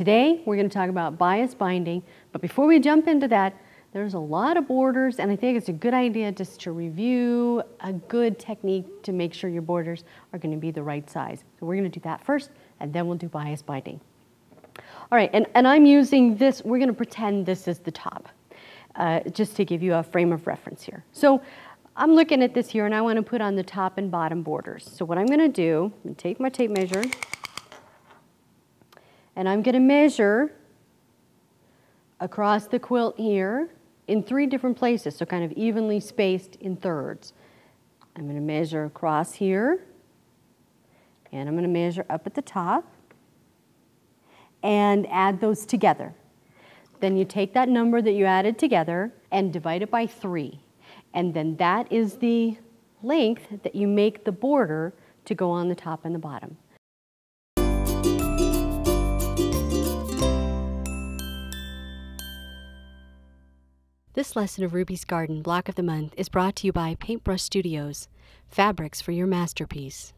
Today we're going to talk about bias binding, but before we jump into that, there's a lot of borders, and I think it's a good idea just to review a good technique to make sure your borders are going to be the right size. So we're going to do that first, and then we'll do bias binding. All right, and I'm using this, we're going to pretend this is the top, just to give you a frame of reference here. So I'm looking at this here, and I want to put on the top and bottom borders. So what I'm going to do, I'm going to take my tape measure, and I'm going to measure across the quilt here in three different places, so kind of evenly spaced in thirds. I'm going to measure across here, and I'm going to measure up at the top, and add those together. Then you take that number that you added together and divide it by 3. And then that is the length that you make the border to go on the top and the bottom. This lesson of Ruby's Garden Block of the Month is brought to you by Paintbrush Studios, fabrics for your masterpiece.